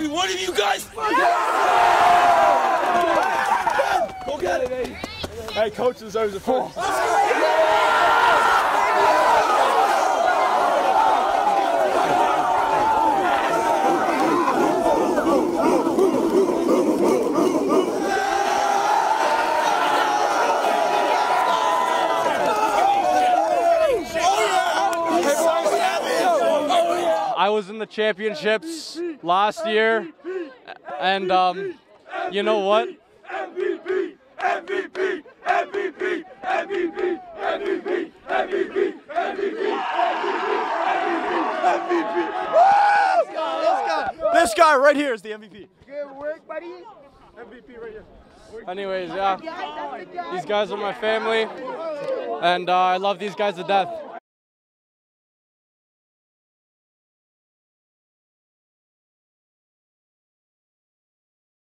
every one of you guys? Yeah! Go get it, Eddie. Hey, coach deserves a first. I was in the championships last year, and you know what? MVP, MVP, MVP, MVP, MVP, MVP, MVP. This guy right here is the MVP. Good work, buddy. MVP right here. Anyways, yeah, these guys are my family, and I love these guys to death.